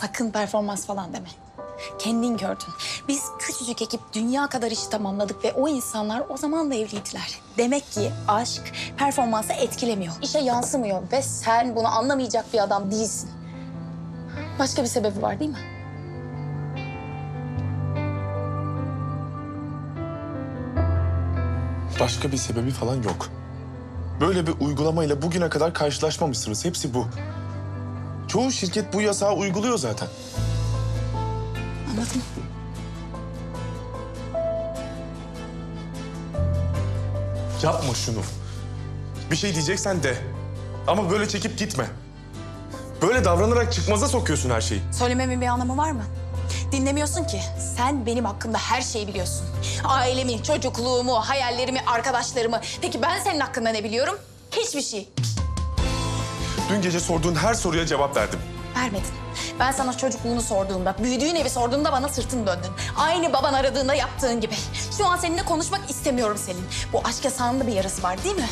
sakın performans falan deme. Kendin gördün. Biz küçücük ekip dünya kadar işi tamamladık ve o insanlar o zaman da evliydiler. Demek ki aşk performansa etkilemiyor, işe yansımıyor ve sen bunu anlamayacak bir adam değilsin. Başka bir sebebi var değil mi? Başka bir sebebi falan yok. Böyle bir uygulamayla bugüne kadar karşılaşmamışsınız. Hepsi bu. Çoğu şirket bu yasağı uyguluyor zaten. Anladın mı? Yapma şunu. Bir şey diyeceksen de. Ama böyle çekip gitme. Böyle davranarak çıkmaza sokuyorsun her şeyi. Söylememin bir anlamı var mı? Dinlemiyorsun ki. Sen benim hakkımda her şeyi biliyorsun. Ailemi, çocukluğumu, hayallerimi, arkadaşlarımı. Peki ben senin hakkında ne biliyorum? Hiçbir şey. Dün gece sorduğun her soruya cevap verdim. Vermedin. Ben sana çocukluğunu sorduğumda, büyüdüğün evi sorduğumda bana sırtını döndün. Aynı baban aradığında yaptığın gibi. Şu an seninle konuşmak istemiyorum Selin. Bu aşk yasağında bir yarası var değil mi?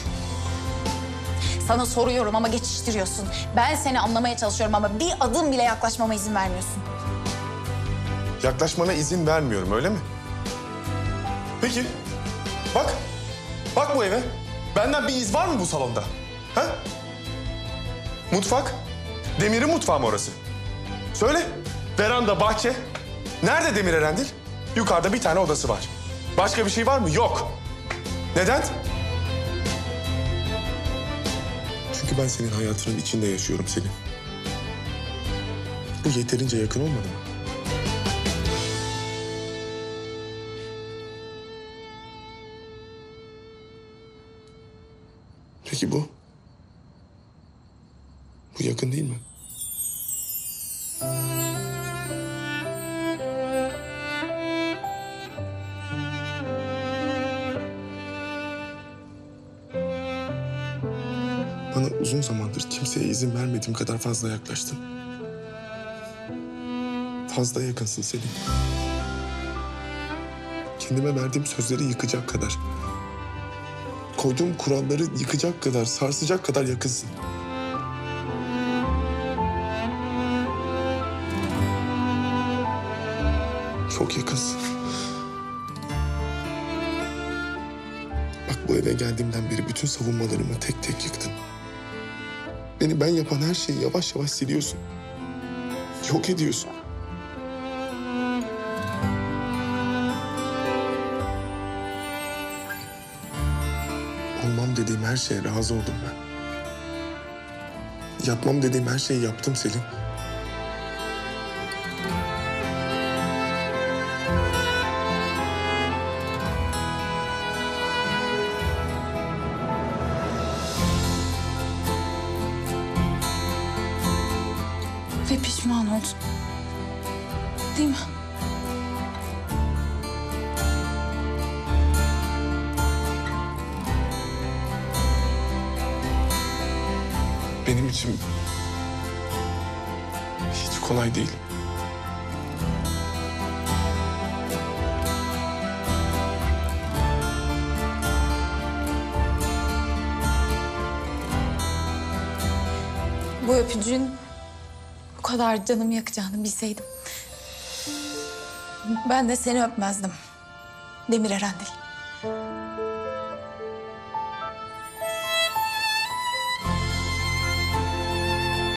Sana soruyorum ama geçiştiriyorsun. Ben seni anlamaya çalışıyorum ama bir adım bile yaklaşmama izin vermiyorsun. Yaklaşmana izin vermiyorum öyle mi? Peki. Bak. Bak bu eve. Benden bir iz var mı bu salonda? Ha? Mutfak. Demir'in mutfağı mı orası? Söyle. Veranda, bahçe. Nerede Demir Erendil? Yukarıda bir tane odası var. Başka bir şey var mı? Yok. Neden? Çünkü ben senin hayatının içinde yaşıyorum Selin. Bu yeterince yakın olmadı mı? Peki bu? Bu yakın değil mi? Bana uzun zamandır kimseye izin vermediğim kadar fazla yaklaştın. Fazla yakınsın Selin. Kendime verdiğim sözleri yıkacak kadar, koyduğum kuralları yıkacak kadar, sarsacak kadar yakınsın. Çok yakınsın. Bak bu eve geldiğimden beri bütün savunmalarımı tek tek yıktın. Beni ben yapan her şeyi yavaş yavaş siliyorsun. Yok ediyorsun. Olmam dediğim her şeye razı oldum ben. Yapmam dediğim her şeyi yaptım Selin. Ve pişman oldun. Değil mi? Benim için hiç kolay değil. Bu öpücüğün bu kadar canımı yakacağını bilseydim, ben de seni öpmezdim Demir Erendil.